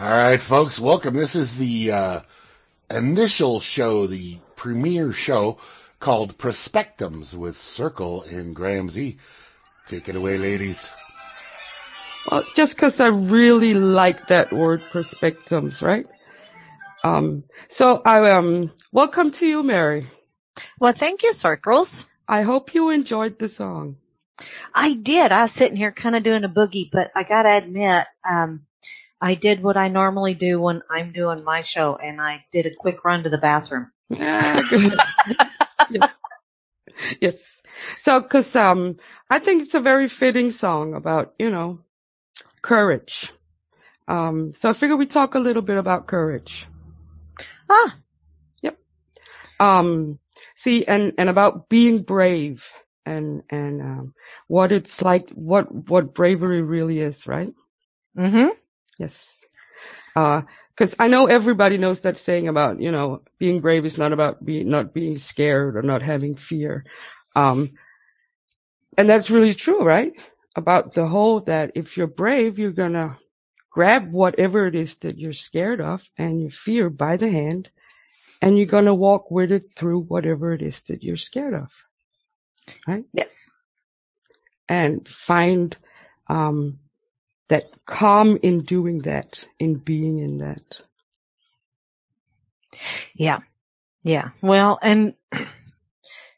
All right, folks, welcome. This is the initial show, the premiere show called Perspectums with Circle and Graham Z. Take it away, ladies. Well, just because I really like that word, perspectives, right? So welcome to you, Mary. Well, thank you, Circles. I hope you enjoyed the song. I did. I was sitting here kind of doing a boogie, but I got to admit, I did what I normally do when I'm doing my show, and I did a quick run to the bathroom. Yeah, yes. Yes. So, because I think it's a very fitting song about, you know, courage. So I figure we talk a little bit about courage. Ah. Yep. See, and about being brave and what it's like, what bravery really is, right? Mm-hmm. Yes. Because I know everybody knows that saying about, you know, being brave is not about not being scared or not having fear. And that's really true, right? About the whole that if you're brave, you're going to grab whatever it is that you're scared of and you fear by the hand, and you're going to walk with it through whatever it is that you're scared of, right? Yes. And find that calm in doing that, in being in that. Yeah. Yeah. Well, and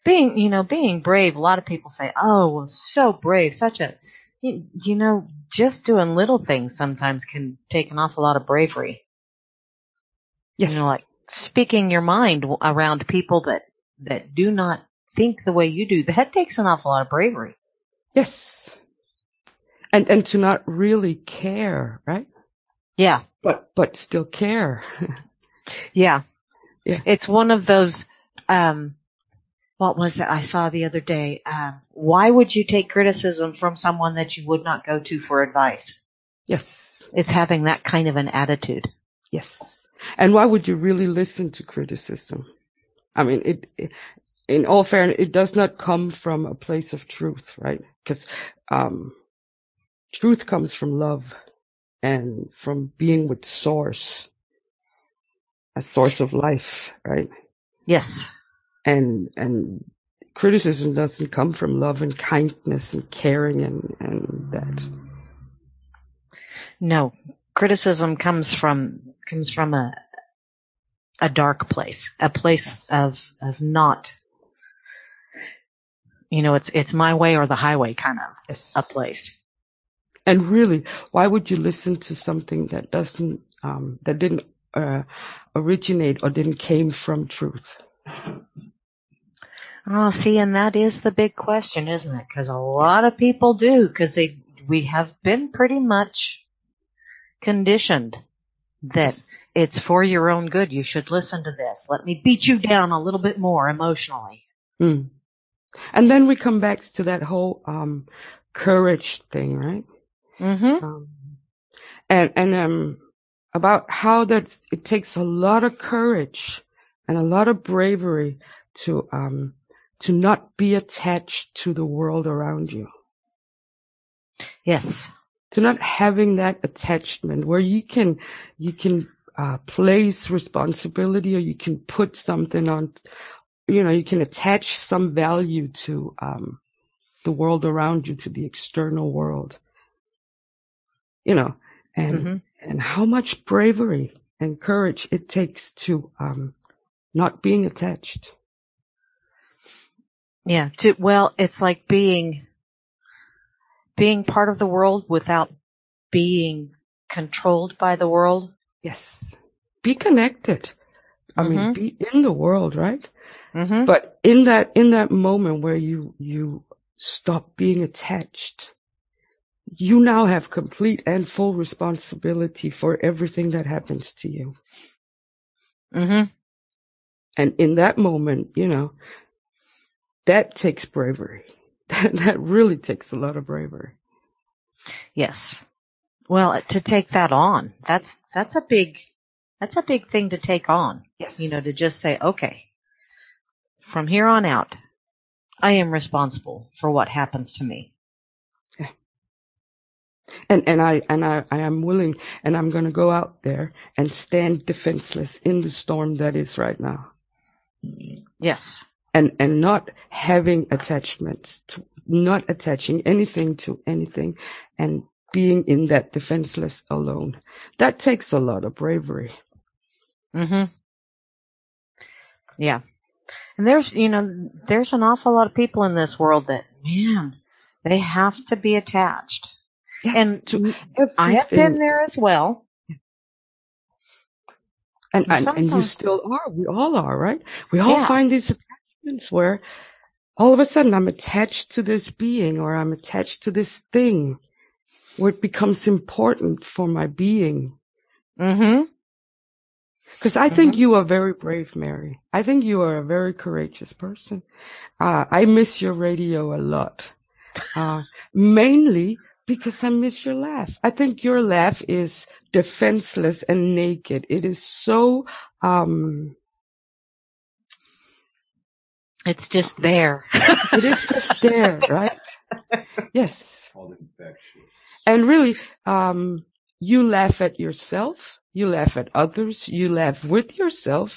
being brave, a lot of people say, oh, so brave, such a, you know, just doing little things sometimes can take an awful lot of bravery. Yes. You know, like speaking your mind around people that do not think the way you do, that takes an awful lot of bravery. Yes. And to not really care, right? Yeah. But still care. Yeah. Yeah. It's one of those, what was it I saw the other day? Why would you take criticism from someone that you would not go to for advice? Yes. It's having that kind of an attitude. Yes. And why would you really listen to criticism? I mean, it in all fairness, it does not come from a place of truth, right? Because truth comes from love and from being with source, a source of life, right? Yes. And criticism doesn't come from love and kindness and caring and that. No, criticism comes from a dark place, a place of not, you know, it's my way or the highway kind of a place. And really, why would you listen to something that doesn't, that didn't originate or didn't came from truth? Oh, see, and that is the big question, isn't it? Because a lot of people do, because we have been pretty much conditioned that it's for your own good. You should listen to this. Let me beat you down a little bit more emotionally. Mm. And then we come back to that whole courage thing, right? Mm-hmm. And about how that it takes a lot of courage and a lot of bravery to not be attached to the world around you. Yes. To not having that attachment where you can place responsibility, or you can put something on, you know, you can attach some value to the world around you, to the external world. You know, and mm-hmm. and how much bravery and courage it takes to not being attached. Yeah. It's like being part of the world without being controlled by the world. Yes. Be connected. I mm-hmm. mean, be in the world, right? Mm-hmm. But in that moment where you stop being attached, you now have complete and full responsibility for everything that happens to you. Mm-hmm. And in that moment, you know, that takes bravery. That really takes a lot of bravery. Yes. Well, to take that on, that's a big thing to take on. Yes. You know, to just say, okay, from here on out, I am responsible for what happens to me. And I am willing, and I'm going to go out there and stand defenseless in the storm that is right now. Yes. And not having attachments, not attaching anything to anything, and being in that defenseless alone. That takes a lot of bravery. Mm-hmm. Yeah. And there's an awful lot of people in this world that, man, they have to be attached. Yeah, and I have been there as well. And you still are. We all are, right? We all find these attachments where all of a sudden I'm attached to this being, or I'm attached to this thing, where it becomes important for my being. Mm-hmm. Because I think you are very brave, Mary. I think you are a very courageous person. I miss your radio a lot. Mainly because I miss your laugh. I think your laugh is defenseless and naked. It is so... it's just there. It is just there, right? Yes. And really, you laugh at yourself. You laugh at others. You laugh with yourself.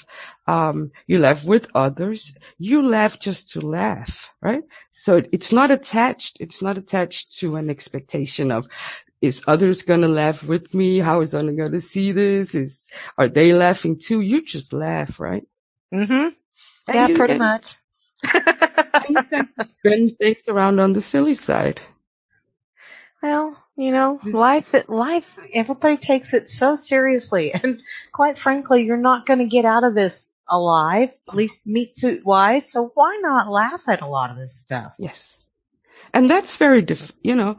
You laugh with others. You laugh just to laugh, right? So it's not attached. It's not attached to an expectation of, is others going to laugh with me? How is others going to see this? Are they laughing too? You just laugh, right? Mm-hmm. Yeah, pretty much. Bend things around on the silly side. Well, life, everybody takes it so seriously. And quite frankly, you're not going to get out of this alive, at least meat suit wise. So why not laugh at a lot of this stuff? Yes. And that's very, not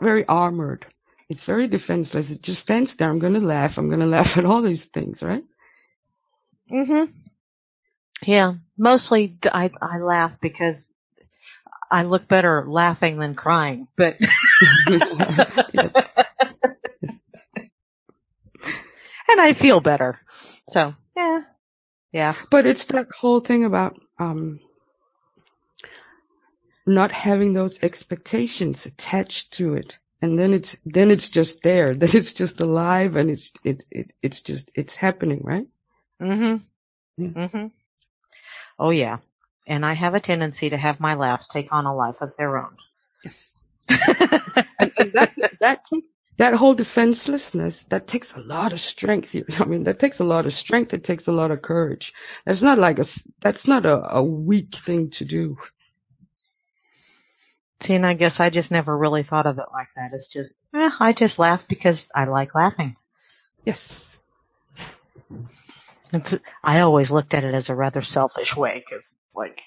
very armored. It's very defenseless. It just stands there. I'm going to laugh. I'm going to laugh at all these things, right? Mm-hmm. Yeah. Mostly I laugh because I look better laughing than crying, but and I feel better. So yeah. But it's that whole thing about not having those expectations attached to it, and then it's just there. Then it's just alive, and it's happening, right? Mm-hmm. Yeah. Mm-hmm. Oh yeah. And I have a tendency to have my laughs take on a life of their own. Yes. And that whole defenselessness, that takes a lot of strength. I mean, that takes a lot of strength. It takes a lot of courage. That's not a weak thing to do. See, and I guess I just never really thought of it like that. It's just, I just laugh because I like laughing. Yes. I always looked at it as a rather selfish way, because like,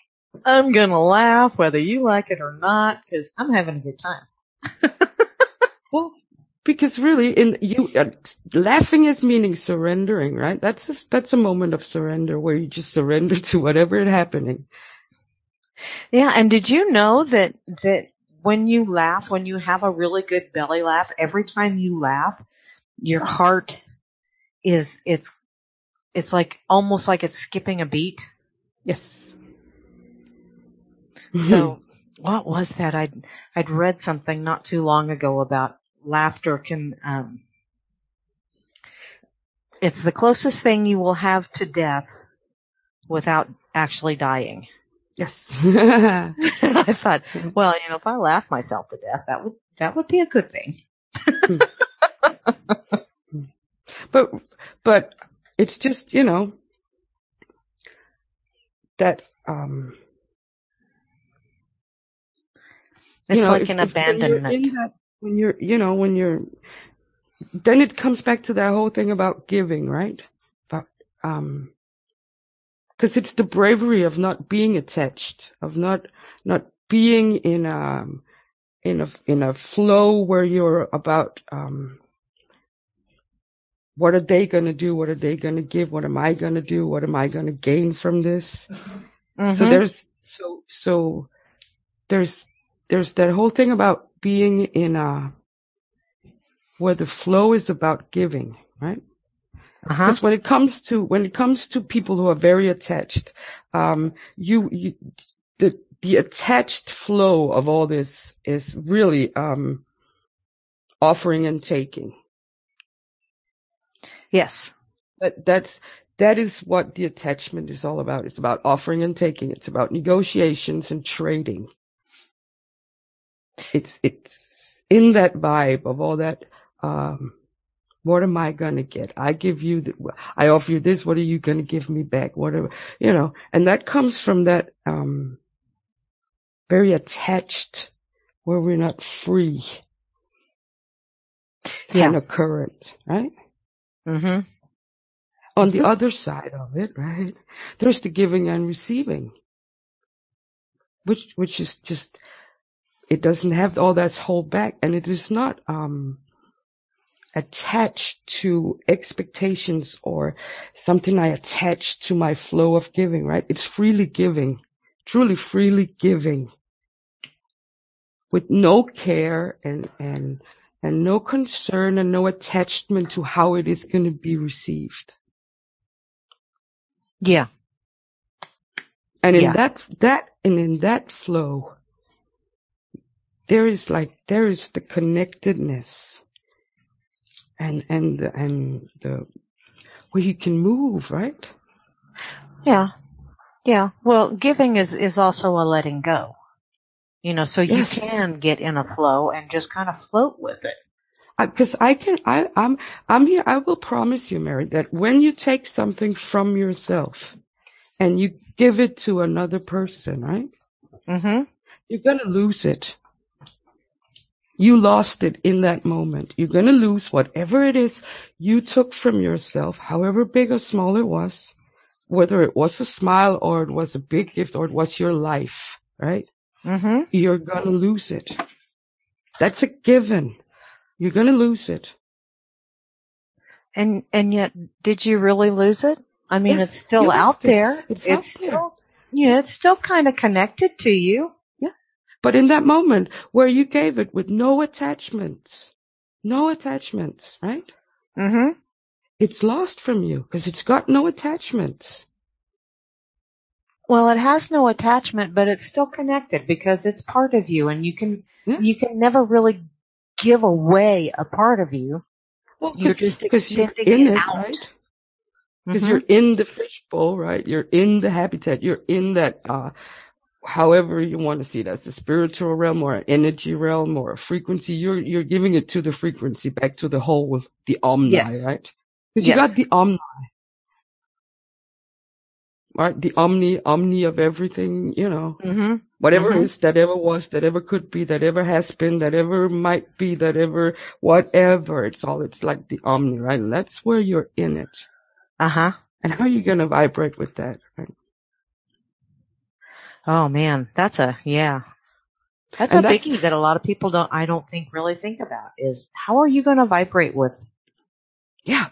I'm going to laugh whether you like it or not, because I'm having a good time. Well, because really, laughing is meaning surrendering, right? That's a moment of surrender where you just surrender to whatever is happening. Yeah, and did you know that when you laugh, when you have a really good belly laugh, every time you laugh, your heart it's like almost like it's skipping a beat? Yes. So what was that? I'd read something not too long ago about laughter can, it's the closest thing you will have to death without actually dying. Yes. I thought, well, if I laugh myself to death, that would be a good thing. But it's just, that, it's like an abandonment. Then it comes back to that whole thing about giving, right? About, because it's the bravery of not being attached, of not being in a flow where you're about what are they going to do? What are they going to give? What am I going to do? What am I going to gain from this? Mm-hmm. There's that whole thing about being in where the flow is about giving, right? Uh-huh. Because when it comes to people who are very attached, the attached flow of all this is really offering and taking. Yes. That is what the attachment is all about. It's about offering and taking. It's about negotiations and trading. It's in that vibe of all that. What am I gonna get? I offer you this. What are you gonna give me back? Whatever, you know. And that comes from that very attached, where we're not free. Yeah. Kind of current, right? Mm-hmm. On the other side of it, right? There's the giving and receiving, which is just, it doesn't have all that hold back, and it is not attached to expectations or something I attach to my flow of giving, right? It's freely giving, truly freely giving, with no care and no concern and no attachment to how it is going to be received. Yeah. And in that flow, there is the connectedness and the where you can move, right? Yeah. Yeah. Well, giving is also a letting go. You know, so you can get in a flow and just kind of float with it. Because I'm here. I will promise you, Mary, that when you take something from yourself and you give it to another person, right? Mm-hmm. You're going to lose it. You lost it in that moment. You're going to lose whatever it is you took from yourself, however big or small it was, whether it was a smile or it was a big gift or it was your life, right? Mm-hmm. You're going to lose it. That's a given. You're going to lose it. And yet, did you really lose it? I mean, it's still out there. It's still kind of connected to you. Yeah. But in that moment where you gave it with no attachments, right? Mm-hmm. It's lost from you because it's got no attachments. Well, it has no attachment, but it's still connected because it's part of you, and you can never really give away a part of you. Well, you're just extending it out. Right? Because mm-hmm. you're in the fishbowl, right? You're in the habitat. You're in that, however you want to see it, as a spiritual realm or an energy realm or a frequency. You're giving it to the frequency, back to the whole of the Omni, right? Because you got the Omni. Right, the omni of everything, you know, mm-hmm. whatever mm-hmm. it is, that ever was, that ever could be, that ever has been, that ever might be, that ever, whatever. It's like the Omni, right? And that's where you're in it. Uh-huh. And how are you going to vibrate with that? Right? Oh, man, that's a biggie that a lot of people don't really think about, is how are you going to vibrate with? Yeah.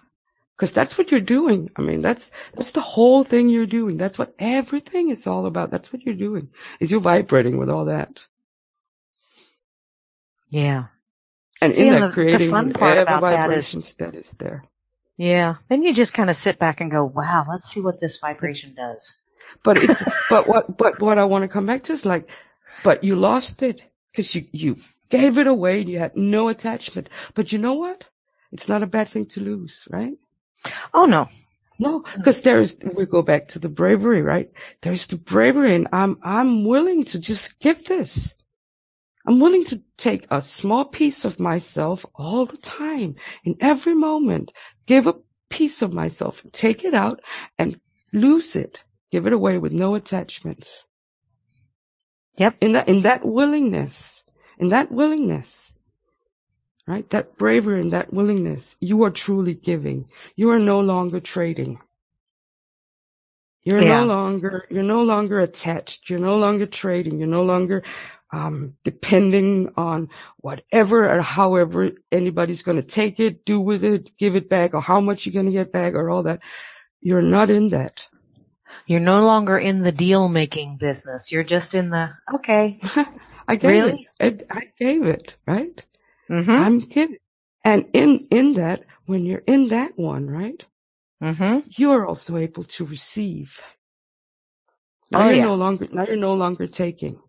Because that's what you're doing. I mean, that's the whole thing you're doing. That's what everything is all about. That's what you're doing, is you're vibrating with all that. Yeah. And in that, creating whatever vibrations that is there. Yeah. Then you just kind of sit back and go, wow, let's see what this vibration does. But what I want to come back to is but you lost it because you gave it away and you had no attachment. But you know what? It's not a bad thing to lose, right? Oh, no. No, because we go back to the bravery, right? There's the bravery, and I'm willing to just give this. I'm willing to take a small piece of myself all the time, in every moment, give a piece of myself, take it out, and lose it. Give it away with no attachments. Yep. In that willingness. Right? That bravery and that willingness, you are truly giving. You are no longer trading. You're no longer attached. You're no longer trading. You're no longer depending on whatever or however anybody's going to take it, do with it, give it back, or how much you're going to get back, or all that. You're not in that. You're no longer in the deal-making business. You're just in the, okay. I gave it, right? Mm-hmm. I'm kidding. And in that, when you're in that one, right? Mm-hmm. You're also able to receive. Now you're no longer taking.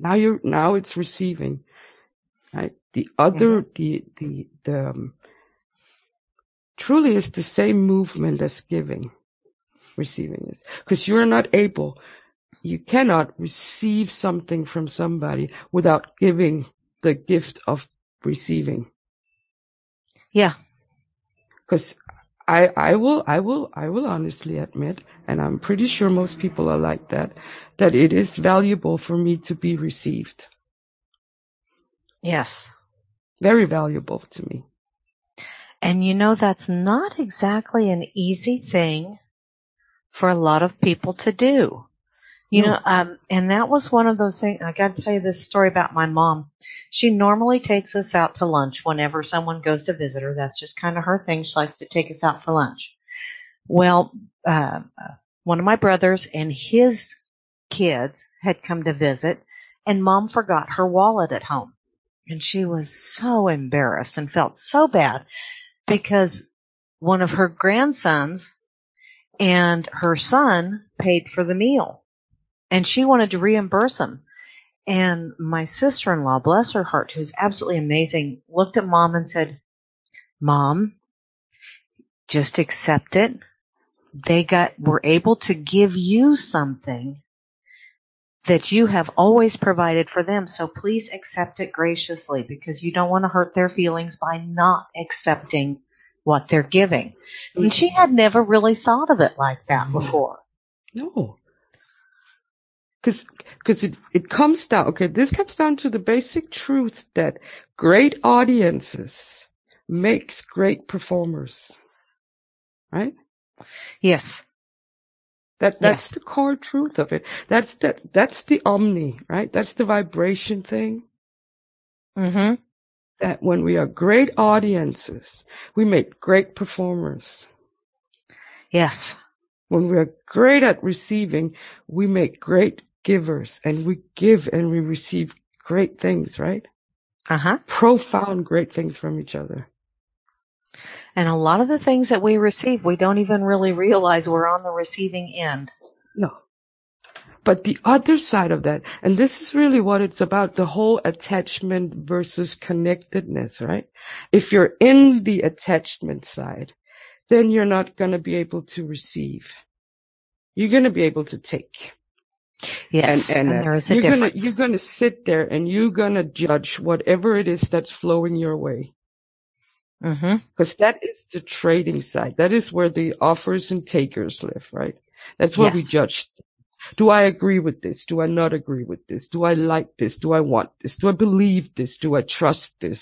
Now it's receiving, right? The other, the truly is the same movement as giving, receiving is, because you're not able, you cannot receive something from somebody without giving the gift of receiving. Yeah. Because I will honestly admit, and I'm pretty sure most people are like that, that it is valuable for me to be received. Yes. Very valuable to me. And you know, that's not exactly an easy thing for a lot of people to do. You know, and that was one of those things. I got to tell you this story about my mom. She normally takes us out to lunch whenever someone goes to visit her. That's just kind of her thing. She likes to take us out for lunch. Well, one of my brothers and his kids had come to visit, and Mom forgot her wallet at home. And she was so embarrassed and felt so bad because one of her grandsons and her son paid for the meal. And she wanted to reimburse him. And my sister-in-law, bless her heart, who's absolutely amazing, looked at Mom and said, Mom, just accept it. They were able to give you something that you have always provided for them. So please accept it graciously, because you don't want to hurt their feelings by not accepting what they're giving. And she had never really thought of it like that before. No. Because it comes down, okay, this comes down to the basic truth that great audiences makes great performers, right? Yes. That's the core truth of it. That's the omni, right? That's the vibration thing. Mm-hmm. That when we are great audiences, we make great performers. Yes. When we are great at receiving, we make great givers, and we give and we receive great things, right? Uh-huh. Profound great things from each other. And a lot of the things that we receive, we don't even really realize we're on the receiving end. No. But the other side of that, and this is really what it's about, the whole attachment versus connectedness, right? If you're in the attachment side, then you're not going to be able to receive. You're going to be able to take. Yes, and there is a difference. You're going to sit there and you're going to judge whatever it is that's flowing your way. Mm-hmm. Because that is the trading side. That is where the offers and takers live, right? That's where we judge. Do I agree with this? Do I not agree with this? Do I like this? Do I want this? Do I believe this? Do I trust this?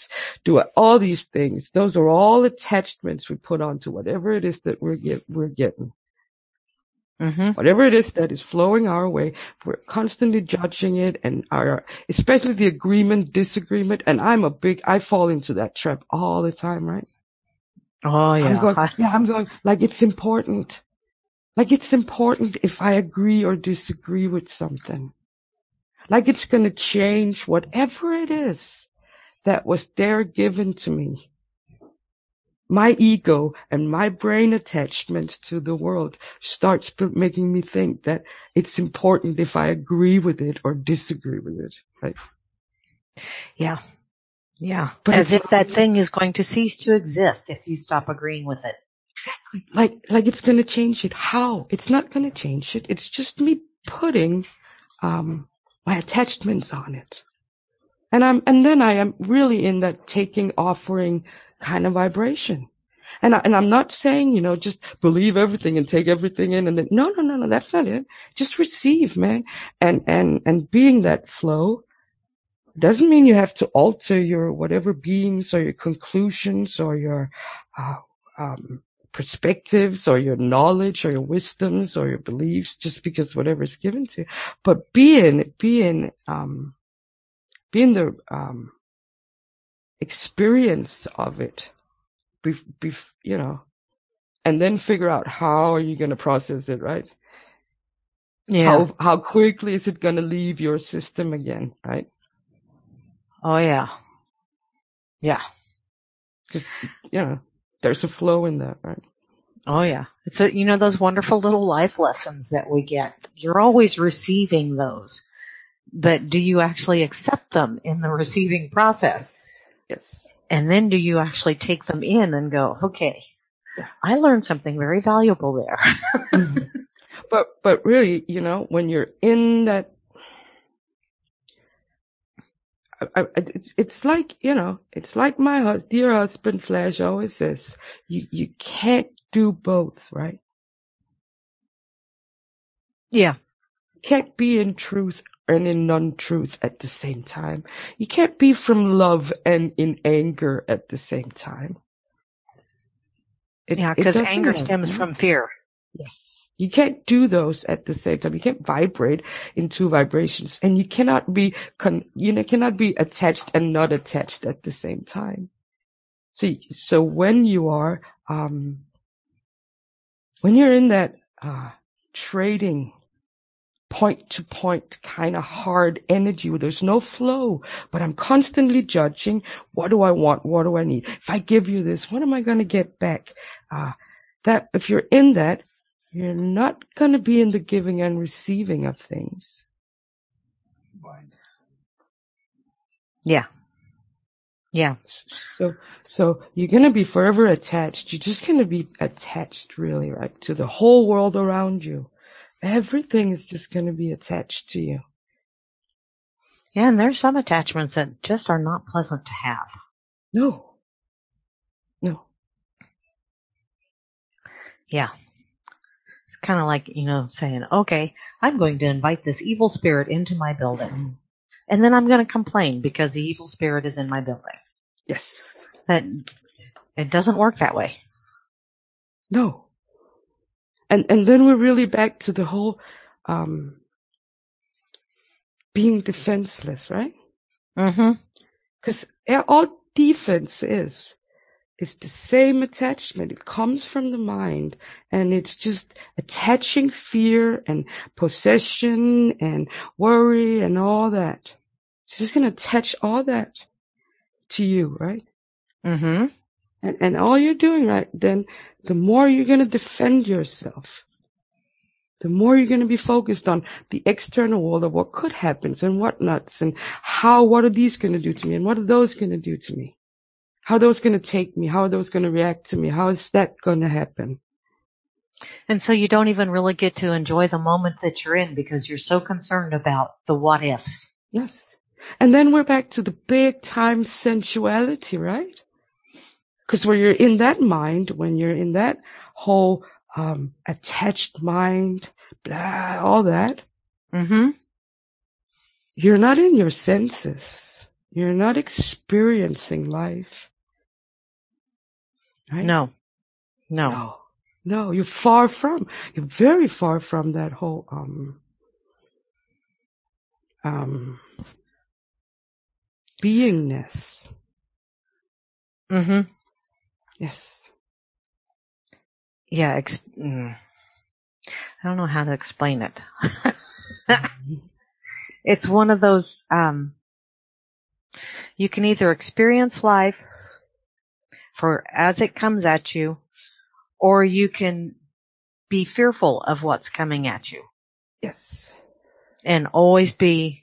All these things. Those are all attachments we put onto whatever it is that we're getting. Mm-hmm. Whatever it is that is flowing our way, we're constantly judging it, and especially the agreement, disagreement. And I fall into that trap all the time, right? Oh, yeah. I'm going, like, it's important. Like, it's important if I agree or disagree with something. Like, it's going to change whatever it is that was there given to me. My ego and my brain attachment to the world starts making me think that it's important if I agree with it or disagree with it. Right? Yeah. Yeah. But as if that thing is going to cease to exist if you stop agreeing with it. Exactly. Like it's going to change it. How? It's not going to change it. It's just me putting my attachments on it, and then I am really in that taking, offering kind of vibration. And I'm not saying, you know, just believe everything and take everything in, and then no, that's not it. Just receive, man, and being that flow. Doesn't mean you have to alter your whatever beings or your conclusions or your perspectives or your knowledge or your wisdoms or your beliefs just because whatever is given to you, but be in the experience of it, you know, and then figure out how are you going to process it, right? Yeah. How quickly is it going to leave your system again, right? Oh yeah, yeah. Just, you know. There's a flow in that, right? Oh, yeah. It's you know, those wonderful little life lessons that we get. You're always receiving those. but do you actually accept them in the receiving process? Yes. And then do you actually take them in and go, okay, I learned something very valuable there. Mm-hmm. But really, you know, when you're in that, it's like, you know, it's like my dear husband Flash always says, you can't do both, right? Yeah. You can't be in truth and in non-truth at the same time. You can't be from love and in anger at the same time. Because anger stems from fear. Yes. You can't do those at the same time. You can't vibrate in two vibrations, and you cannot be cannot be attached and not attached at the same time. So when you are when you're in that trading point to point kind of hard energy where there's no flow, but I'm constantly judging, what do I want? What do I need? If I give you this, what am I going to get back? That if you're in that, you're not going to be in the giving and receiving of things. Yeah. Yeah. So you're going to be forever attached. You're just going to be attached, really, right, to the whole world around you. Everything is just going to be attached to you. Yeah, and there's some attachments that just are not pleasant to have. No. Yeah. Kind of like, you know, saying, okay, I'm going to invite this evil spirit into my building, and then I'm going to complain because the evil spirit is in my building. Yes. That it doesn't work that way. No. And then we're really back to the whole being defenseless, right? Mm-hmm. Because all defense is the same attachment. It comes from the mind, and it's just attaching fear and possession and worry and all that. It's just going to attach all that to you, right? Mm-hmm. And all you're doing right then, the more you're going to defend yourself, the more you're going to be focused on the external world of what could happen and whatnots and what are these going to do to me and what are those going to do to me? How are those going to take me? How are those going to react to me? How is that going to happen? And so you don't even really get to enjoy the moment that you're in because you're so concerned about the what ifs. Yes. And then we're back to the big time sensuality, right? Because when you're in that mind, when you're in that whole attached mind, blah, all that, mm-hmm. You're not in your senses. You're not experiencing life. Right? No, you're far from. You're very far from that whole beingness. Mm-hmm. Yes. Yeah. I don't know how to explain it. Mm-hmm. It's one of those. You can either experience life as it comes at you, or you can be fearful of what's coming at you. Yes. And always be,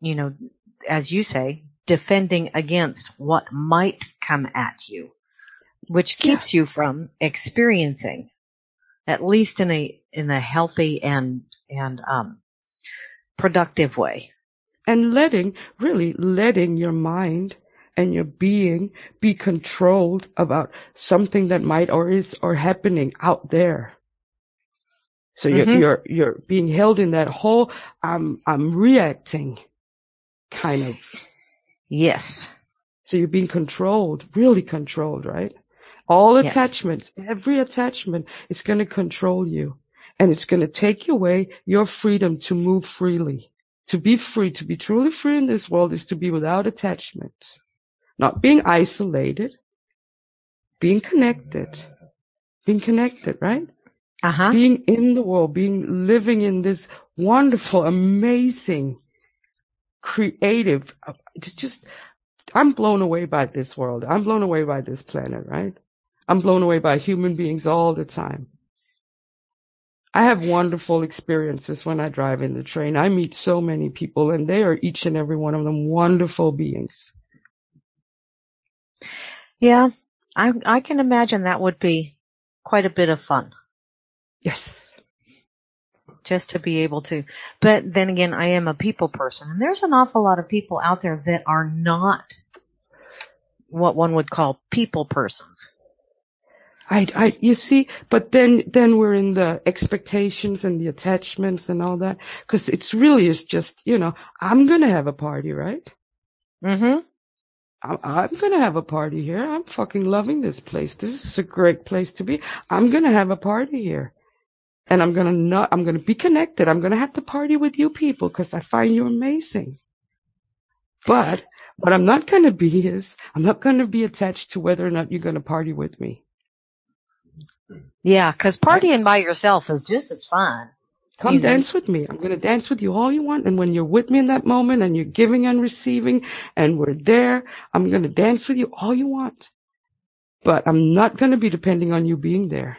you know, as you say, defending against what might come at you, which keeps you from experiencing, at least in a healthy and productive way. And letting your mind and your being be controlled about something that might or is or happening out there. So mm-hmm. you're being held in that whole I'm reacting kind of. Yes. So you're being controlled, really controlled, right? All attachments, every attachment is going to control you, and it's going to take away your freedom to move freely. To be free, to be truly free in this world is to be without attachment, not being isolated, being connected, right? Uh-huh. Being in the world, living in this wonderful, amazing, creative, I'm blown away by this world. I'm blown away by this planet, right? I'm blown away by human beings all the time. I have wonderful experiences when I drive in the train. I meet so many people, and they are each and every one of them wonderful beings. Yeah, I can imagine that would be quite a bit of fun. Yes. Just to be able to. But then again, I am a people person, and there's an awful lot of people out there that are not what one would call people persons. You see, but then we're in the expectations and the attachments and all that, because it's really is just, I'm going to have a party, right? Mm-hmm. I'm going to have a party here. I'm fucking loving this place. This is a great place to be. I'm going to have a party here. And I'm going to be connected. I'm going to have to party with you people because I find you amazing. But what I'm not going to be is I'm not going to be attached to whether or not you're going to party with me. Yeah, because partying by yourself is just as fun. Come dance with me. I'm going to dance with you all you want. And when you're with me in that moment and you're giving and receiving and we're there, I'm going to dance with you all you want. But I'm not going to be depending on you being there.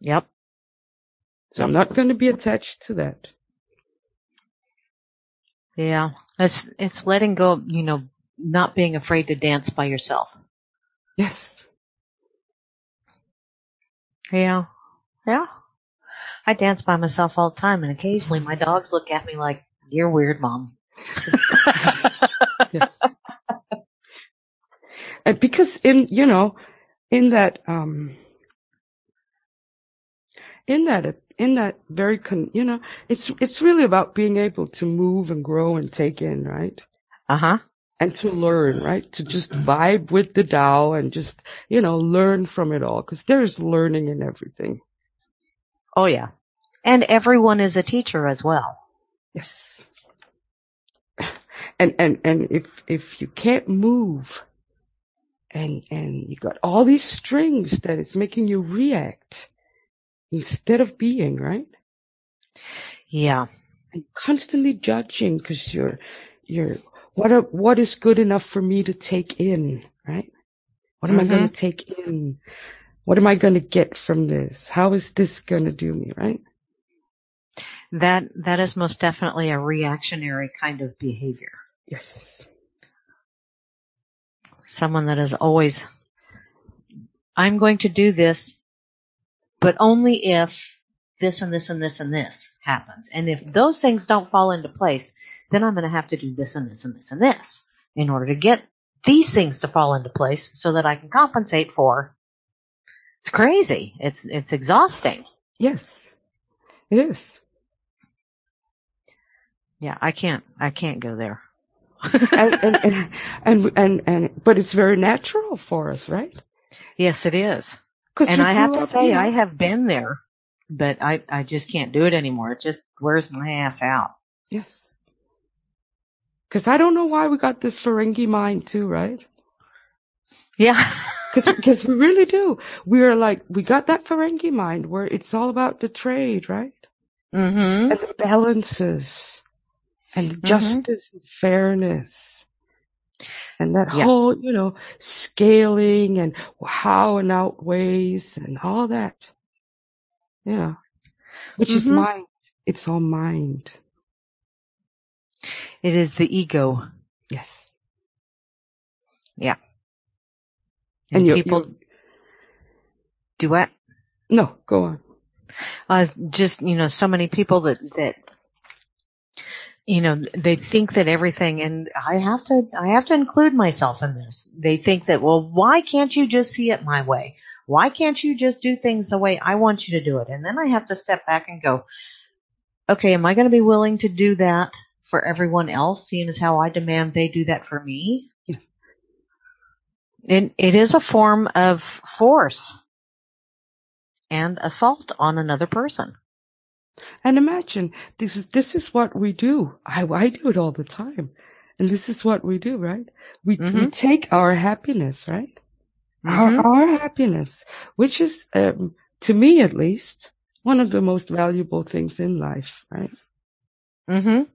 Yep. So I'm not going to be attached to that. Yeah. It's letting go, not being afraid to dance by yourself. Yes. Yeah. Yeah. I dance by myself all the time, and occasionally my dogs look at me like, "You're weird, Mom." Yes. And because in that it's really about being able to move and grow and take in, right? Uh-huh. And to learn, right? To just vibe with the Tao and just, learn from it all, because there's learning in everything. Oh, yeah. And everyone is a teacher as well. Yes. And if you can't move and you got all these strings that it's making you react instead of being, right? Yeah. And constantly judging because you're what is good enough for me to take in, right? What am I going to take in? What am I going to get from this? How is this going to do me, right? That is most definitely a reactionary kind of behavior. Yes. Someone that is always, I'm going to do this, but only if this and this and this and this happens. And if those things don't fall into place, then I'm going to have to do this and this and this and this in order to get these things to fall into place so that I can compensate for. It's crazy. It's exhausting. Yes. It is. Yeah, I can't go there. But it's very natural for us, right? Yes, it is. And I have to say, I have been there, but I just can't do it anymore. It just wears my ass out. Yes. Because I don't know why we got this Ferengi mind too, right? Yeah. Because we really do. We got that Ferengi mind where it's all about the trade, right? Mm-hmm. And the balances and justice and fairness. And that whole, scaling and how and outweighs and all that. Yeah. Which is mind. It's all mind. It is the ego. Yes. Yeah. And people do what? No, go on. So many people that they think that everything, and I have to include myself in this. They think that, well, why can't you just see it my way? Why can't you just do things the way I want you to do it? And then I have to step back and go, okay, am I going to be willing to do that for everyone else, seeing as how I demand they do that for me? It is a form of force and assault on another person. And imagine, this is what we do. I do it all the time. And this is what we do, right? We take our happiness, right? Mm-hmm. Our happiness, which is, to me at least, one of the most valuable things in life, right? Mm-hmm.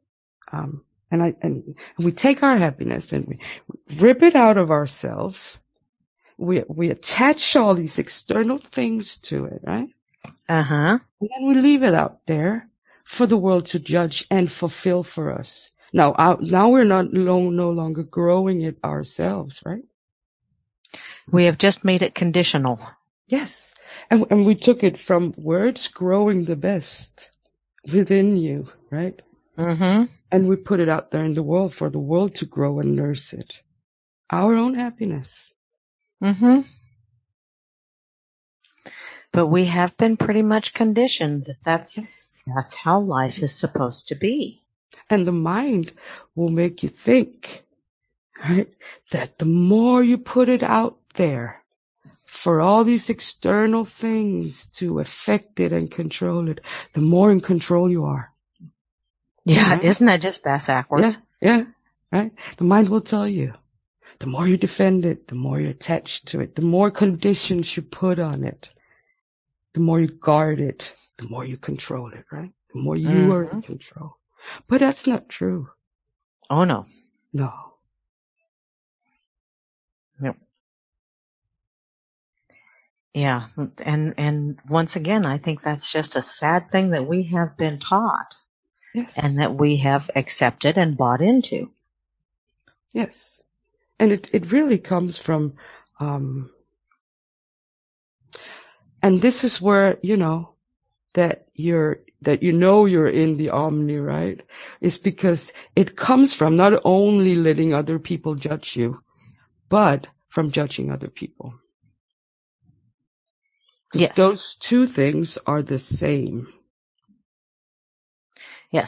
And we take our happiness and we rip it out of ourselves. We attach all these external things to it, right? Uh-huh. And then we leave it out there for the world to judge and fulfill for us. Now, now we're no longer growing it ourselves, right? We have just made it conditional. Yes. And we took it from words growing the best within you, right? Mm-hmm. And we put it out there in the world for the world to grow and nurse it. Our own happiness. Mm-hmm. But we have been pretty much conditioned that that's how life is supposed to be. And the mind will make you think, right, that the more you put it out there for all these external things to affect it and control it, the more in control you are. Yeah, right? Isn't that just backwards? Yeah, right? The mind will tell you. The more you defend it, the more you're attached to it, the more conditions you put on it, the more you guard it, the more you control it, right? The more you are in control. But that's not true. Oh, no. No. Yep. Yeah. And once again, I think that's just a sad thing that we have been taught. Yes. And that we have accepted and bought into. Yes. And it really comes from, and this is where, you know, that you're in the Omni, right? It's because it comes from not only letting other people judge you, but from judging other people. Yes. Those two things are the same. Yes.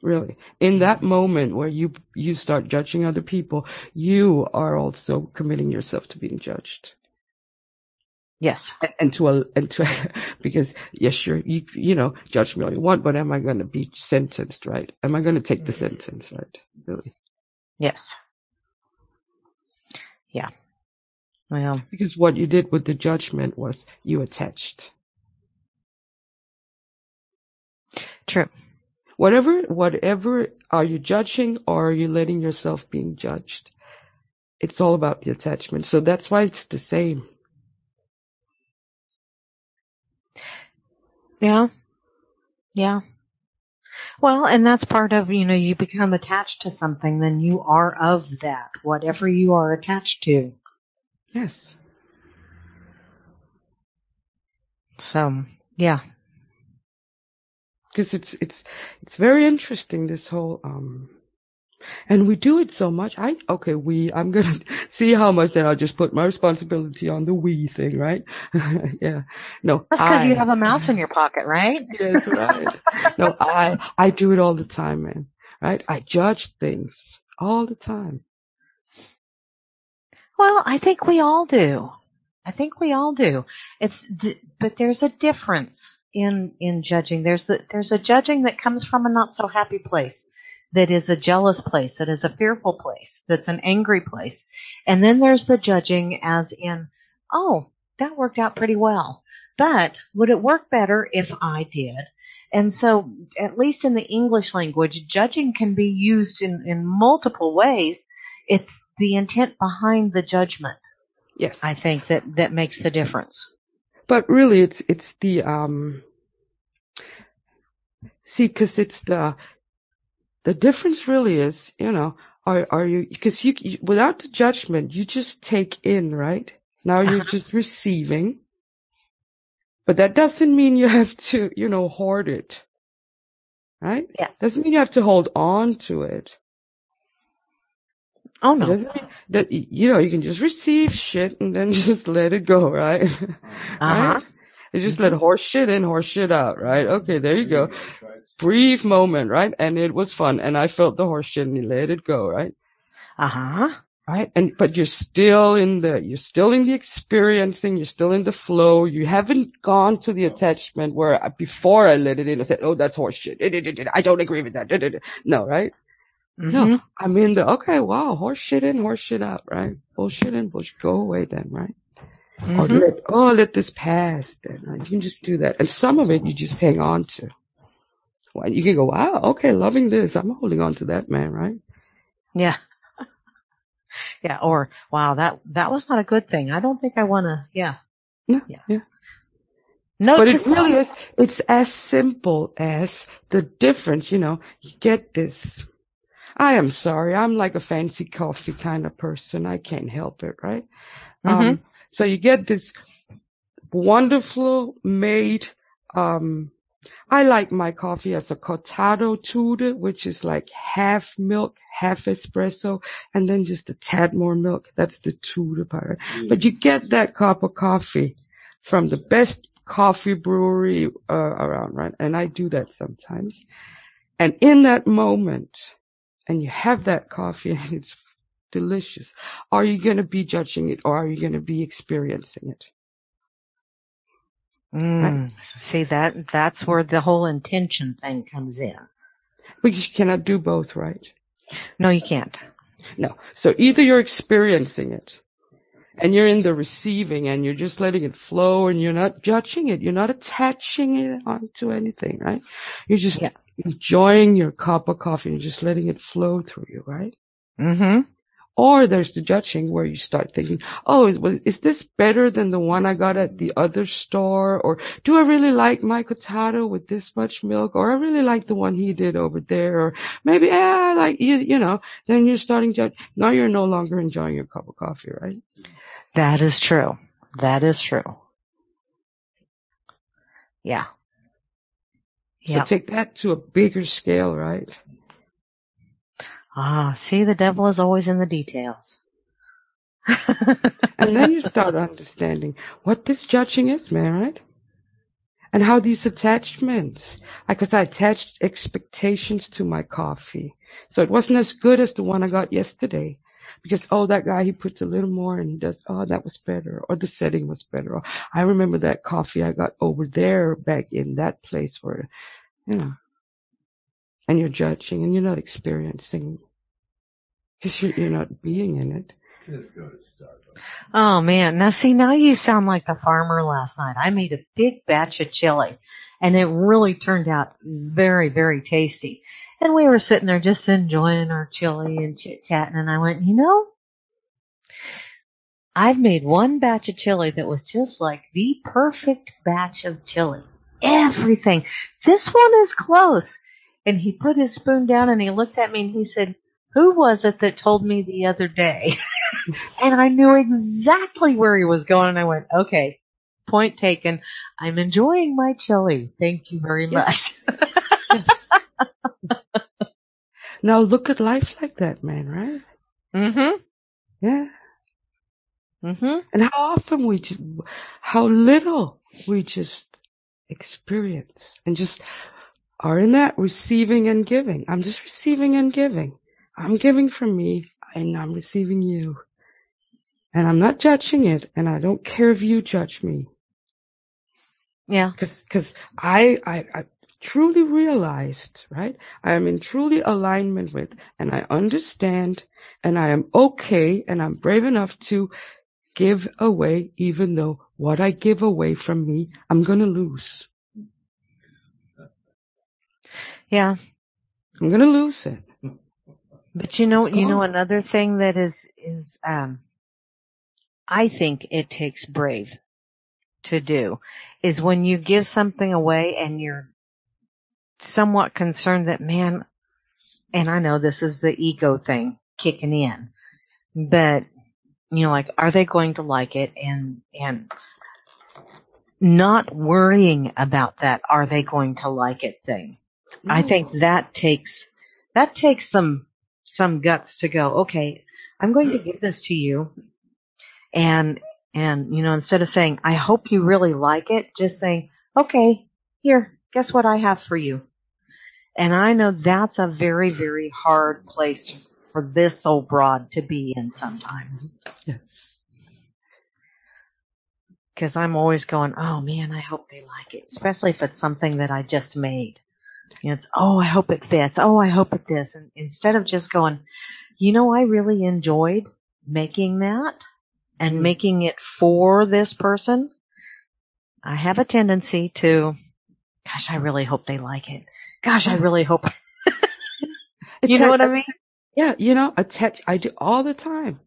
Really. In that moment where you start judging other people, you are also committing yourself to being judged. Yes. And to because yes, sure, you know, judge me all you want, but am I going to be sentenced, right? Am I going to take the sentence, right? Really? Yes. Yeah. Well, because what you did with the judgment was you attached. True. Whatever are you judging or are you letting yourself being judged? It's all about the attachment. So that's why it's the same. Yeah. Well, and that's part of, you know, you become attached to something, then you are of that, whatever you are attached to. Yes. So, yeah. Because it's very interesting, this whole, and we do it so much. I'm going to see how much, then I'll just put my responsibility on the we thing, right? Yeah. No, that's because you have a mouse in your pocket, right? Yes, right. No, I do it all the time, man. Right? I judge things all the time. Well, I think we all do. But there's a difference in judging. There's a judging that comes from a not so happy place. That is a jealous place, that is a fearful place, that's an angry place. And then there's the judging as in, oh, that worked out pretty well, but would it work better if I did? And so, at least in the English language, judging can be used in multiple ways. It's the intent behind the judgment, yes, I think, that makes the difference. But really, it's the, see, because it's the... The difference really is, you know, are you, because you without the judgment, you just take in, right? Now you're just receiving, but that doesn't mean you have to, you know, hoard it, right? Yeah. Doesn't mean you have to hold on to it. Oh no. Doesn't mean that, you know, you can just receive shit and then just let it go, right? Uh-huh. Right? You just let horse shit in, horse shit out, right? Okay, there you go. Brief moment, right? And it was fun, and I felt the horse shit, and you let it go, right? Uh-huh. Right? But you're still in the experiencing, you're still in the flow. You haven't gone to the attachment where before I let it in, I said, oh, that's horse shit. I don't agree with that. No, right? Mm-hmm. No, I'm in the, okay, wow, horse shit in, horse shit out, right? Bullshit in, bullshit, go away then, right? Mm-hmm. Or let this pass. Then you can just do that, and some of it you just hang on to. Well, you can go, wow, okay, loving this. I'm holding on to that, man, right? Yeah, yeah. Or wow, that was not a good thing. I don't think I want to. Yeah. No, yeah. No, but it really is. It's as simple as the difference. You know, you get this. I am sorry. I'm like a fancy coffee kind of person. I can't help it, right? So you get this wonderful made. I like my coffee as a cortado Tudor, which is like half milk, half espresso, and then just a tad more milk. That's the Tudor part. But you get that cup of coffee from the best coffee brewery around, right? And I do that sometimes. And in that moment, and you have that coffee and it's delicious, are you going to be judging it or are you going to be experiencing it? Right? See, that's where the whole intention thing comes in. But you cannot do both, right? No, you can't. No. So either you're experiencing it and you're in the receiving and you're just letting it flow and you're not judging it. You're not attaching it onto anything, right? You're just enjoying your cup of coffee and just letting it flow through you, right? Mm-hmm. Or there's the judging where you start thinking, oh, is this better than the one I got at the other store? Or do I really like my cortado with this much milk? Or I really like the one he did over there? Or maybe, I like, you know, then you're starting to judge. Now you're no longer enjoying your cup of coffee, right? That is true. That is true. Yeah. Yeah. So take that to a bigger scale, right? Ah, see, the devil is always in the details. And then you start understanding what this judging is, man, right? And how these attachments, because I attached expectations to my coffee. So it wasn't as good as the one I got yesterday. Because, oh, that guy, he puts a little more and he does, oh, that was better. Or the setting was better. Or, I remember that coffee I got over there back in that place where, you know. And you're judging, and you're not experiencing because you're not being in it. Just go to Starbucks. Oh, man. Now, see, now you sound like the farmer last night. I made a big batch of chili, and it really turned out very, very tasty. And we were sitting there just enjoying our chili and chit-chatting, and I went, you know, I've made one batch of chili that was just like the perfect batch of chili. Everything. This one is close. And he put his spoon down and he looked at me and he said, who was it that told me the other day? And I knew exactly where he was going. And I went, okay, point taken. I'm enjoying my chili. Thank you very much. Yes. Now look at life like that, man, right? Mm-hmm. Yeah. Mm-hmm. And how often how little we just experience and just are in that receiving and giving. I'm just receiving and giving. I'm giving from me, and I'm receiving you. And I'm not judging it, and I don't care if you judge me. Yeah. Because I truly realized, right, I am in truly alignment with, and I understand, and I am okay, and I'm brave enough to give away, even though what I give away from me, I'm going to lose. Yeah. I'm going to lose it. But you know, another thing that is I think it takes brave to do is when you give something away and you're somewhat concerned that, man, and I know this is the ego thing kicking in, but, you know, like, are they going to like it? And not worrying about that, are they going to like it thing. I think that takes some guts to go, okay, I'm going to give this to you. And you know, instead of saying, I hope you really like it, just saying, okay, here, guess what I have for you. And I know that's a very, very hard place for this old broad to be in sometimes. Yes. Because I'm always going, oh, man, I hope they like it, especially if it's something that I just made. It's, oh, I hope it fits. Oh, I hope it this. And instead of just going, you know, I really enjoyed making that and making it for this person. I have a tendency to, gosh, I really hope they like it. Gosh, I really hope. You know what I mean? Yeah, you know, I do all the time.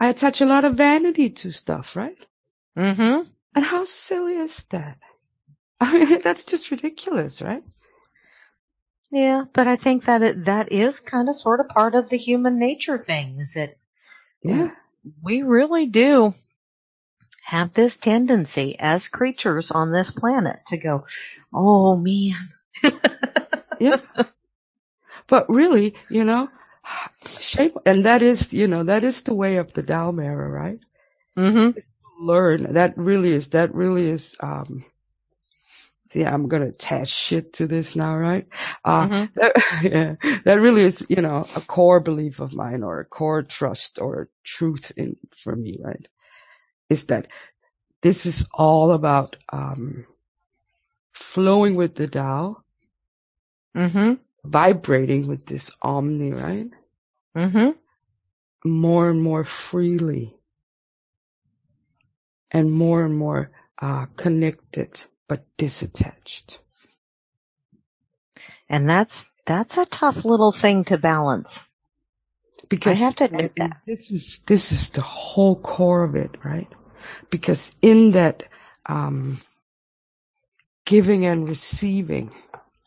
I attach a lot of vanity to stuff, right? Mm-hmm. And how silly is that? I mean, that's just ridiculous, right? Yeah, but I think that that is kind of sort of part of the human nature thing, is that we really do have this tendency as creatures on this planet to go, oh, man. Yeah. But really, you know, shame, and that is, you know, that is the way of the Dalmer, right? Mm-hmm. Learn. That really is, I'm going to attach shit to this now, right? That really is, you know, a core belief of mine, or a core trust or truth in for me, right? Is that this is all about flowing with the Tao, vibrating with this Omni, right? More and more freely, and more connected, but disattached. And that's a tough little thing to balance. Because I have to admit that this is the whole core of it, right? Because in that giving and receiving,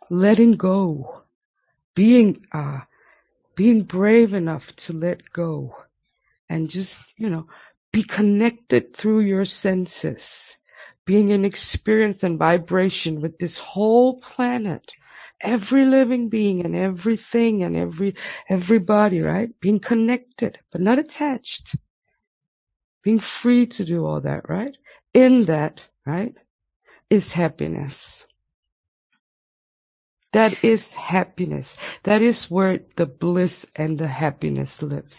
letting go, being brave enough to let go, and just, you know, be connected through your senses, being in experience and vibration with this whole planet, every living being and everything and everybody, right? Being connected, but not attached. Being free to do all that, right? In that, right, is happiness. That is happiness. That is where the bliss and the happiness lives.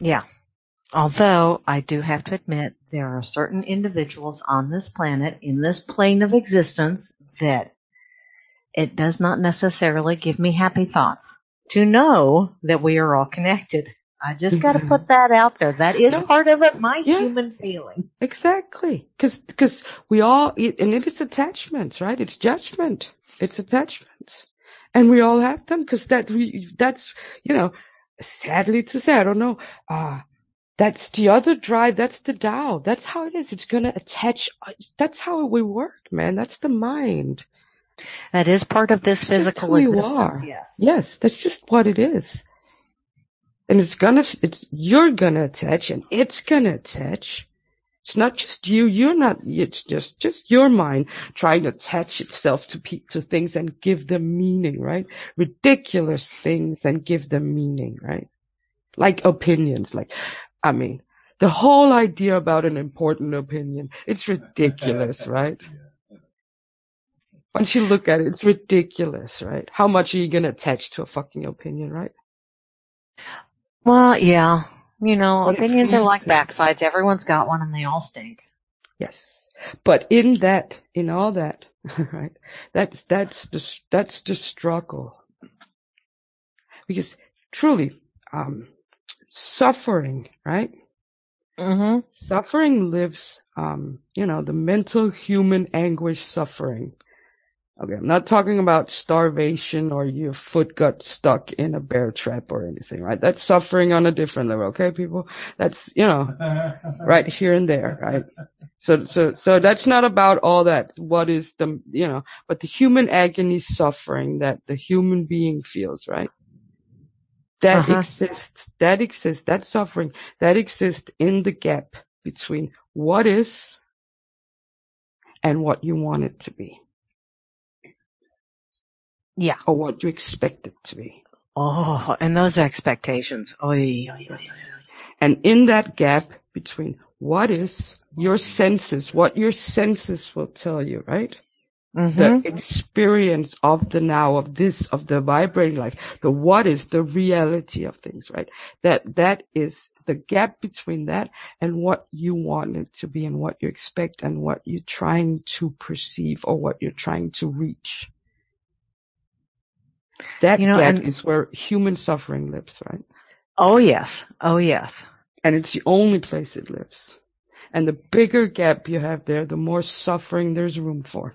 Yeah. Although I do have to admit, there are certain individuals on this planet, in this plane of existence, that it does not necessarily give me happy thoughts to know that we are all connected. I just got to put that out there. That is part of it, my human feeling. Exactly. Because we all, and it is attachments, right? It's judgment. It's attachments. And we all have them because that's, you know, sadly to say, I don't know, that's the other drive. That's the Tao. That's how it is. It's going to attach. That's how we work, man. That's the mind. That is part of this physical existence. Yes, that's just what it is. And you're going to attach, and it's going to attach. It's not just you. It's just your mind trying to attach itself to things and give them meaning, right? Ridiculous things and give them meaning, right? Like opinions, I mean, the whole idea about an important opinion, it's ridiculous, right? Once you look at it, it's ridiculous, right? How much are you going to attach to a fucking opinion, right? Well, yeah. You know, opinions are like backsides. Everyone's got one and they all stink. Yes. But in all that, right, that's the struggle. Because truly, suffering, right? Suffering lives, you know, the mental human anguish suffering. Okay, I'm not talking about starvation or your foot got stuck in a bear trap or anything, right? That's suffering on a different level, okay, people? That's, you know, right here and there, right? So that's not about all that. What is the, you know, but the human agony suffering that the human being feels, right? That exists, that suffering, that exists in the gap between what is and what you want it to be. Yeah. Or what you expect it to be. Oh, and those expectations. And in that gap between what is, your senses, what your senses will tell you, right? The experience of the now, of this, of the vibrating life, the what is, the reality of things, right? That is the gap between that and what you want it to be and what you expect and what you're trying to perceive or what you're trying to reach. That, you know, that is where human suffering lives, right? Oh, yes. Oh, yes. And it's the only place it lives. And the bigger gap you have there, the more suffering there's room for.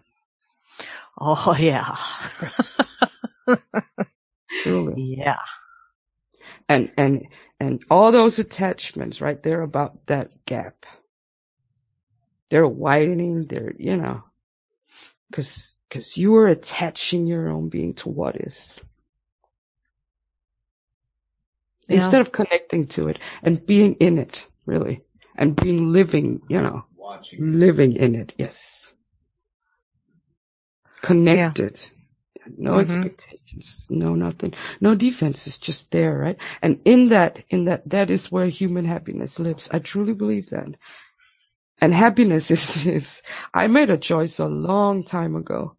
Oh, yeah. Truly. Yeah. And all those attachments, right, they're about that gap. They're widening, they're, you know, Because you are attaching your own being to what is. Yeah. Instead of connecting to it and being in it, really. And being living, you know. Watching. Living in it, yes. Connected. Yeah. No expectations. No nothing. No defenses, just there, right? And in that is where human happiness lives. I truly believe that. And happiness is I made a choice a long time ago.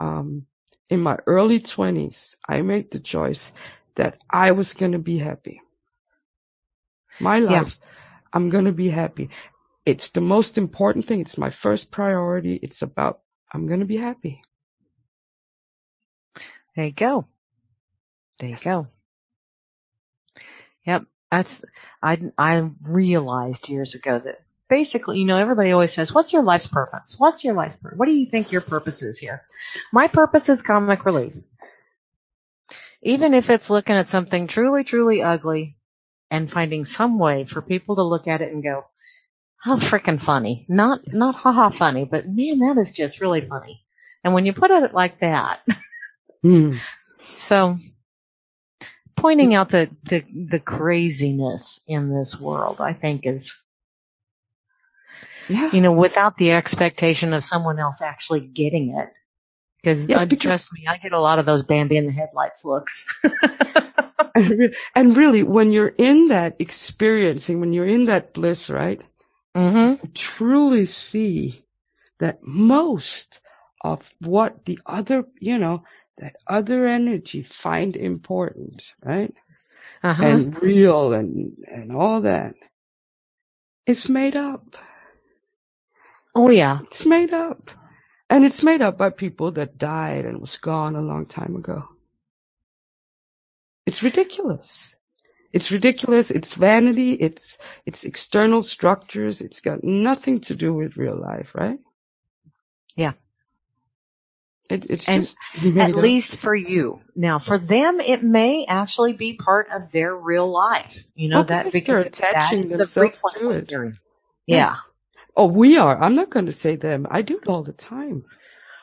In my early 20s, I made the choice that I was going to be happy. My life, I'm going to be happy. It's the most important thing. It's my first priority. It's about, I'm going to be happy. There you go. There you go. Yep. I realized years ago that basically, you know, everybody always says, what's your life's purpose? What's your life's purpose? What do you think your purpose is here? My purpose is comic relief. Even if it's looking at something truly, truly ugly and finding some way for people to look at it and go, how freaking funny. Not haha funny, but man, that is just really funny. And when you put it like that, so pointing out the craziness in this world, I think is... Yeah. You know, without the expectation of someone else actually getting it. Because trust me, I get a lot of those Bambi in the headlights looks. And really, when you're in that experiencing, when you're in that bliss, right? Mm-hmm. You truly see that most of what the other, you know, that other energy find important, right? Uh-huh. And real and all that. It's made up. Oh, yeah. It's made up. And it's made up by people that died and was gone a long time ago. It's ridiculous. It's ridiculous. It's vanity. It's external structures. It's got nothing to do with real life, right? Yeah. It's and at least for you. Now, for them, it may actually be part of their real life. You know, that because attaching that is the frequency to it. Yeah. Oh, we are. I'm not going to say them. I do it all the time.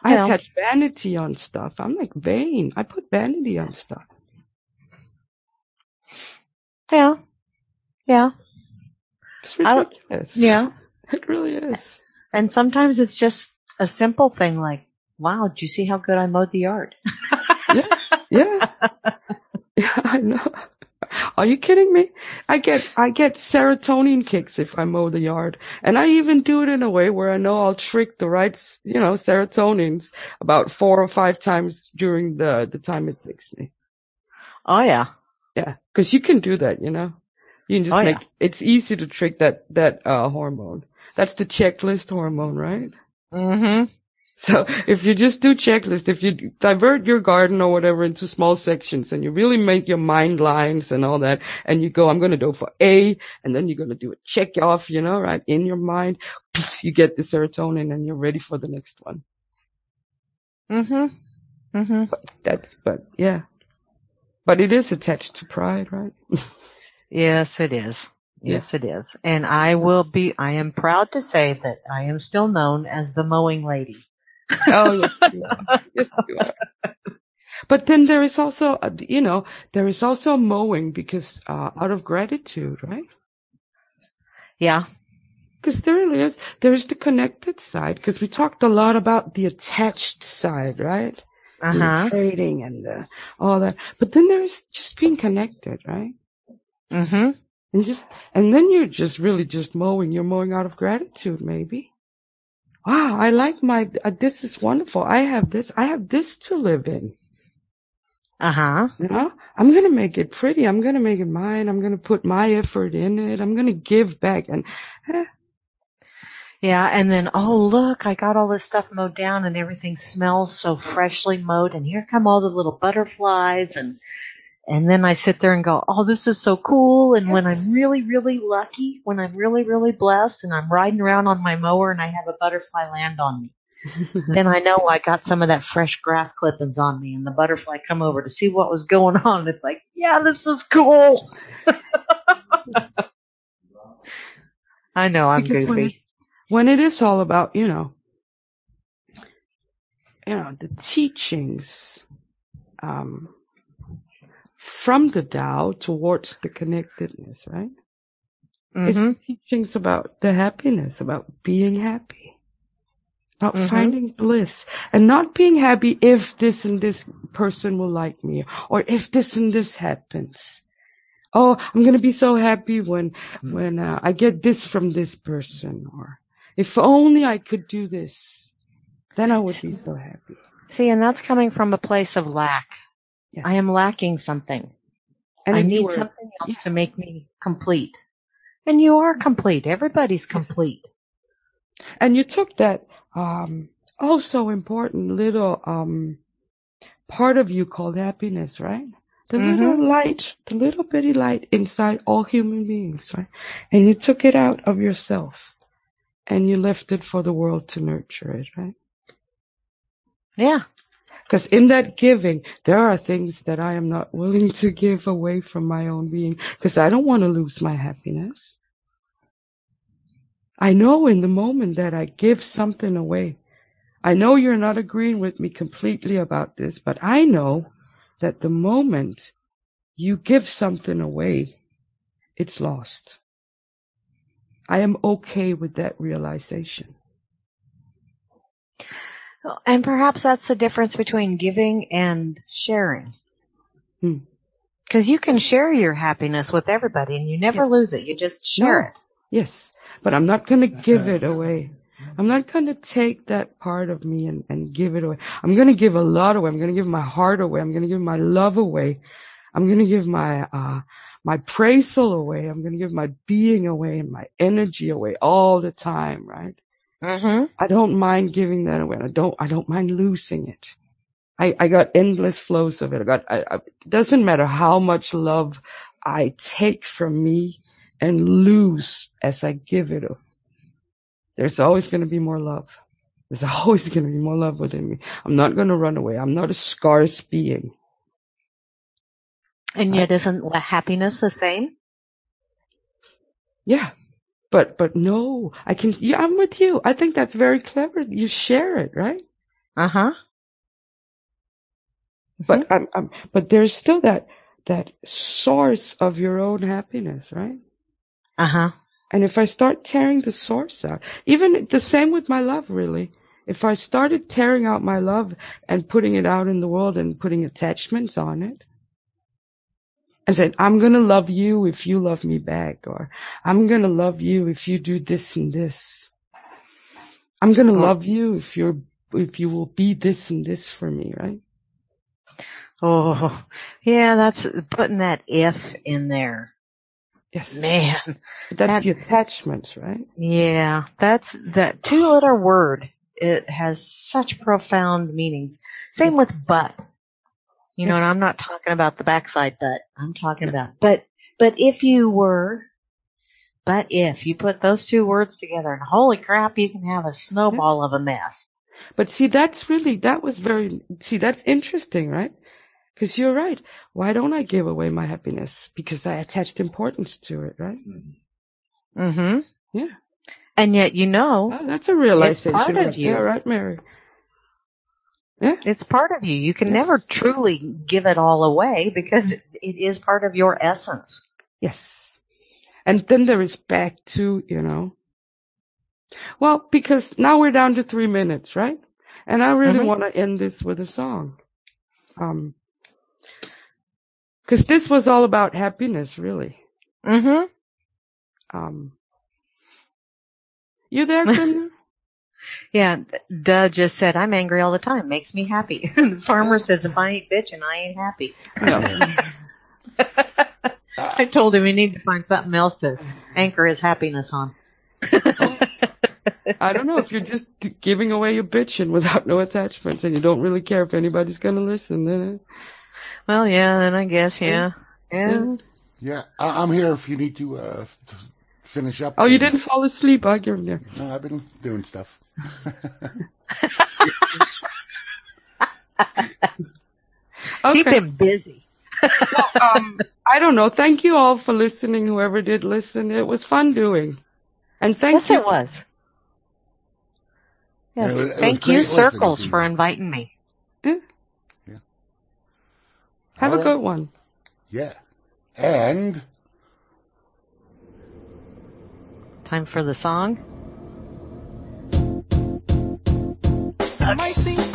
I attach vanity on stuff. I'm like vain. I put vanity on stuff. Yeah. Yeah. It's ridiculous. It really is. And sometimes it's just a simple thing like, wow, did you see how good I mowed the yard? Yeah, I know. Are you kidding me? I get serotonin kicks if I mow the yard. And I even do it in a way where I know I'll trick the right, you know, serotonins about 4 or 5 times during the time it takes me. Oh, yeah. Yeah, because you can do that, you know. You can just it's easy to trick that hormone. That's the checklist hormone, right? Mm-hmm. So if you just do checklists, if you divert your garden or whatever into small sections and you really make your mind lines and all that, and you go, I'm going to go for A, and then you're going to do a check off, you know, right, in your mind, you get the serotonin and you're ready for the next one. Mm-hmm. Mm-hmm. But it is attached to pride, right? Yes, it is. Yes, it is. And I am proud to say that I am still known as the mowing lady. Oh, yes, you are. Yes, you are. But then there is also, you know, mowing because out of gratitude, right? Yeah. Because there really is. There is the connected side because we talked a lot about the attached side, right? Uh-huh. The trading and all that. But then there is just being connected, right? Mm-hmm. And then you're just really just mowing. You're mowing out of gratitude, maybe. Wow, I like my, this is wonderful. I have this to live in. Uh-huh. You know? I'm going to make it pretty. I'm going to make it mine. I'm going to put my effort in it. I'm going to give back. Yeah, and then, oh, look, I got all this stuff mowed down and everything smells so freshly mowed. And here come all the little butterflies. And then I sit there and go, oh, this is so cool. And when I'm really, really lucky, when I'm really, really blessed and I'm riding around on my mower and I have a butterfly land on me, then I know I got some of that fresh grass clippings on me and the butterfly come over to see what was going on. It's like, yeah, this is cool. I know I'm goofy. When it is all about, you know, the teachings from the Tao towards the connectedness, right? Mm-hmm. It's teachings about the happiness, about being happy, about finding bliss, and not being happy if this and this person will like me, or if this and this happens. Oh, I'm going to be so happy when I get this from this person, or if only I could do this, then I would be so happy. See, and that's coming from a place of lack. Yes. I am lacking something. And I need something else to make me complete. And you are complete. Everybody's complete. And you took that also important little part of you called happiness, right? The little light, the little bitty light inside all human beings, right? And you took it out of yourself and you left it for the world to nurture it, right? Yeah. Because in that giving, there are things that I am not willing to give away from my own being because I don't want to lose my happiness. I know in the moment that I give something away, I know you're not agreeing with me completely about this, but I know that the moment you give something away, it's lost. I am okay with that realization. And perhaps that's the difference between giving and sharing. Because you can share your happiness with everybody and you never lose it. You just share it. Yes, but I'm not going to give it away. I'm not going to take that part of me and give it away. I'm going to give a lot away. I'm going to give my heart away. I'm going to give my love away. I'm going to give my my praisal away. I'm going to give my being away and my energy away all the time, right? I don't mind giving that away. I don't mind losing it. I got endless flows of it. It doesn't matter how much love I take from me and lose as I give it away. There's always going to be more love. There's always going to be more love within me. I'm not going to run away. I'm not a scarce being. And yet, isn't happiness the same? Yeah, but no, I can. Yeah, I'm with you. I think that's very clever. You share it, right? But but there's still that source of your own happiness, right? And if I start tearing the source out, even the same with my love, really. If I started tearing out my love and putting it out in the world and putting attachments on it, and said, I'm going to love you if you love me back, or I'm going to love you if you do this and this. I'm going to love you if you will be this and this for me, right? Oh, yeah, that's putting that if in there. Yes. Man. That's the attachments, right? Yeah. That's that two-letter word. It has such profound meaning. Same with but. You know, and I'm not talking about the backside but. I'm talking about but if you were, but if you put those two words together, and holy crap, you can have a snowball of a mess. But see, that's interesting, right? Because you're right. Why don't I give away my happiness? Because I attached importance to it, right? Yeah. And yet, that's a realization. It's part of you. Yeah, right, Mary? Yeah. It's part of you. You can never truly give it all away because it is part of your essence. Yes. And then there is back to, Well, because now we're down to 3 minutes, right? And I really want to end this with a song. Because this was all about happiness, really. You there, Kim? Yeah, Doug just said, I'm angry all the time. Makes me happy. The farmer says, if I ain't bitching, I ain't happy. No. I told him he needed to find something else to anchor his happiness on. I don't know if you're just giving away your bitching without no attachments and you don't really care if anybody's going to listen, then... Well, yeah, then I guess, yeah. I'm here if you need to finish up. Oh, you didn't fall asleep. I give him there. No, I've been doing stuff. Keep him busy. Well, I don't know. Thank you all for listening, whoever did listen. It was fun doing. And thank you. Yes, it was. Yes. Yeah, thank you, Circles, for inviting me. Mm. Yeah. Have a good one. Yeah. And time for the song. Amazing.